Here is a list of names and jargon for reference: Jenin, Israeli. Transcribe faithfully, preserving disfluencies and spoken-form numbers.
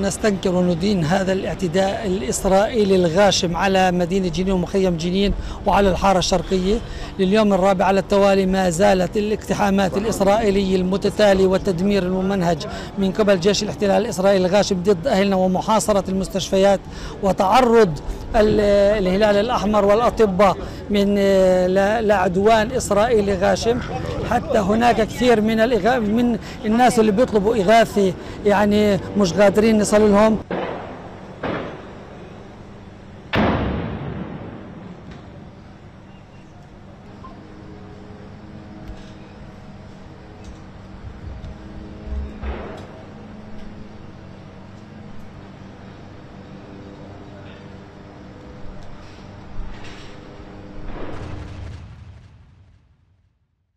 ونستنكر وندين هذا الاعتداء الإسرائيلي الغاشم على مدينة جنين ومخيم جنين وعلى الحارة الشرقية. لليوم الرابع على التوالي ما زالت الاقتحامات الإسرائيلية المتتالية والتدمير الممنهج من قبل جيش الاحتلال الإسرائيلي الغاشم ضد أهلنا ومحاصرة المستشفيات وتعرض الهلال الأحمر والأطباء من لعدوان إسرائيلي غاشم. حتى هناك كثير من من الناس اللي بيطلبوا إغاثة يعني مش قادرين نصل لهم.